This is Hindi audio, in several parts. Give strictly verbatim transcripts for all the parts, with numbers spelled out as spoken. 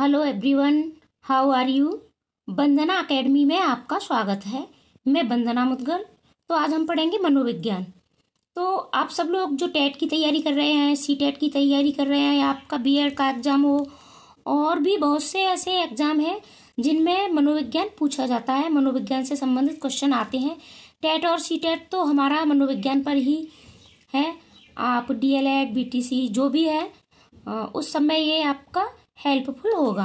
Hello everyone, how are you. Bandana academy में आपका स्वागत है। मैं बंदना मुदगल। तो आज हम पढ़ेंगे मनोविज्ञान। तो आप सब लोग जो टेट की तैयारी कर रहे हैं, सीटेट की तैयारी कर रहे हैं, या आपका बीएड का एग्ज़ाम हो, और भी बहुत से ऐसे एग्ज़ाम हैं जिनमें मनोविज्ञान पूछा जाता है, मनोविज्ञान से संबंधित क्वेश्चन आते हैं। टेट और सीटेट तो हमारा मनोविज्ञान पर ही है। आप डीएलएड, बीटीसी जो भी है उस समय ये आपका हेल्पफुल होगा।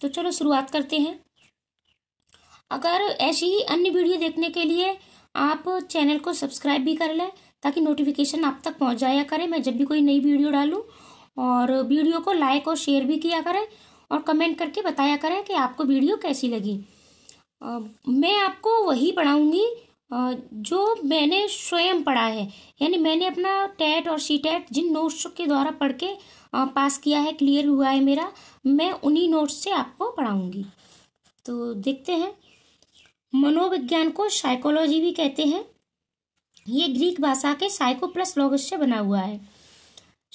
तो चलो शुरुआत करते हैं। अगर ऐसी ही अन्य वीडियो देखने के लिए आप चैनल को सब्सक्राइब भी कर लें ताकि नोटिफिकेशन आप तक पहुंच जाया करे मैं जब भी कोई नई वीडियो डालूं। और वीडियो को लाइक और शेयर भी किया करें और कमेंट करके बताया करें कि आपको वीडियो कैसी लगी। मैं आपको वही पढ़ाऊँगी जो मैंने स्वयं पढ़ा है, यानी मैंने अपना टेट और सीटेट जिन नोट्स के द्वारा पढ़ के पास किया है, क्लियर हुआ है मेरा, मैं उन्हीं नोट्स से आपको पढ़ाऊंगी। तो देखते हैं। मनोविज्ञान को साइकोलॉजी भी कहते हैं। ये ग्रीक भाषा के साइको प्लस लॉगस से बना हुआ है।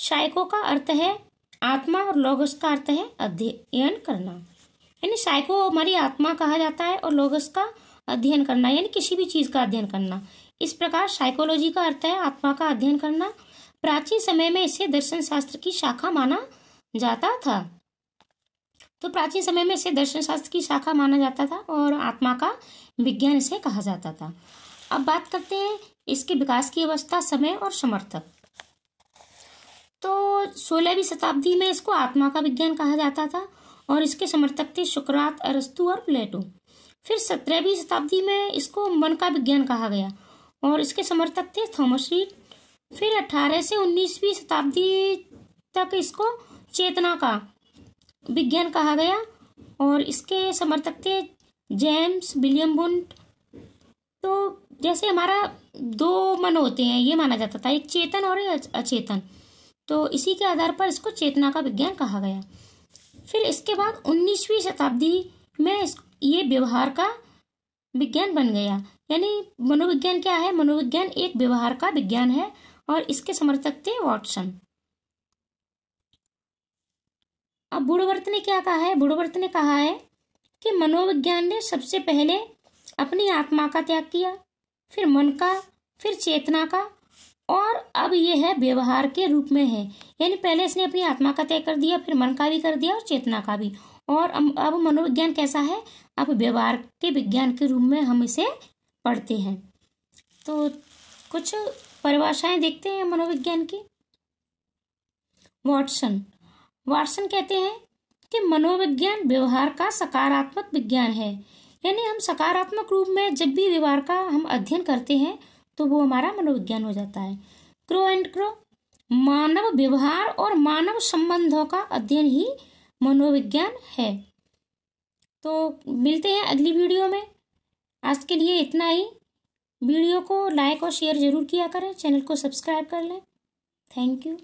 साइको का अर्थ है आत्मा और लॉगस का अर्थ है अध्ययन करना, यानी साइको हमारी आत्मा कहा जाता है और लॉगस का अध्ययन करना यानी किसी भी चीज़ का अध्ययन करना। इस प्रकार साइकोलॉजी का अर्थ है आत्मा का अध्ययन करना। प्राचीन समय में इसे दर्शन शास्त्र की शाखा माना जाता था। तो प्राचीन समय में इसे दर्शन शास्त्र की शाखा माना जाता था और आत्मा का विज्ञान इसे कहा जाता था। अब बात करते हैं इसके विकास की अवस्था, समय और समर्थक। तो सोलहवीं शताब्दी में इसको आत्मा का विज्ञान कहा जाता था और इसके समर्थक थे सुकरात, अरस्तु और प्लेटो। फिर सत्रहवीं शताब्दी में इसको मन का विज्ञान कहा गया और इसके समर्थक थे थॉमस रीड। फिर अठारह से उन्नीसवीं शताब्दी तक इसको चेतना का विज्ञान कहा गया और इसके समर्थक थे जेम्स, विलियम बुंट। तो जैसे हमारा दो मन होते हैं ये माना जाता था, एक चेतन और एक अचेतन। तो इसी के आधार पर इसको चेतना का विज्ञान कहा गया। फिर इसके बाद उन्नीसवीं शताब्दी में इस ये व्यवहार का विज्ञान बन गया। यानी मनोविज्ञान क्या है, मनोविज्ञान एक व्यवहार का विज्ञान है और इसके समर्थक थे वॉटसन। अब वुडवर्थ ने क्या कहा है, वुडवर्थ ने कहा है कि मनोविज्ञान ने सबसे पहले अपनी आत्मा का त्याग किया, फिर मन का, फिर चेतना का, और अब यह है व्यवहार के रूप में है। यानी पहले इसने अपनी आत्मा का त्याग कर दिया, फिर मन का भी कर दिया और चेतना का भी, और अब मनोविज्ञान कैसा है, अब व्यवहार के विज्ञान के रूप में हम इसे पढ़ते हैं। तो कुछ परिभाषाएं देखते हैं मनोविज्ञान की। वाटसन वाटसन कहते हैं कि मनोविज्ञान व्यवहार का सकारात्मक विज्ञान है। यानी हम सकारात्मक रूप में जब भी व्यवहार का हम अध्ययन करते हैं तो वो हमारा मनोविज्ञान हो जाता है। क्रो एंड क्रो, मानव व्यवहार और मानव संबंधों का अध्ययन ही मनोविज्ञान है। तो मिलते हैं अगली वीडियो में। आज के लिए इतना ही। वीडियो को लाइक और शेयर जरूर किया करें, चैनल को सब्सक्राइब कर लें। Thank you.